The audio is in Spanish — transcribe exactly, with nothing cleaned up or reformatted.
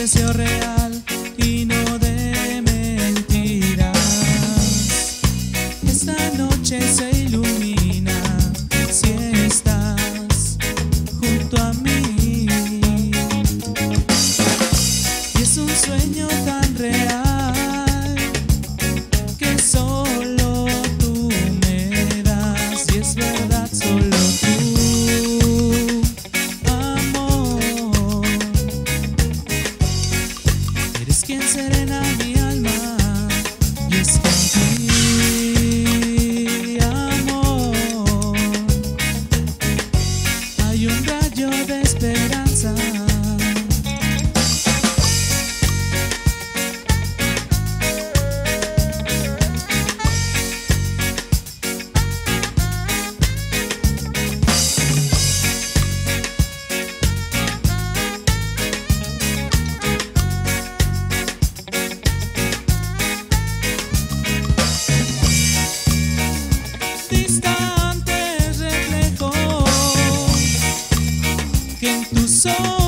precio real y no de mentiras. Esta noche se ilumina si estás junto a mí. Y es un sueño tan real que solo tú me das. Y es verdad, solo tú. Quien serena mi alma, y es que en ti, amor, hay un rayo de esperanza. So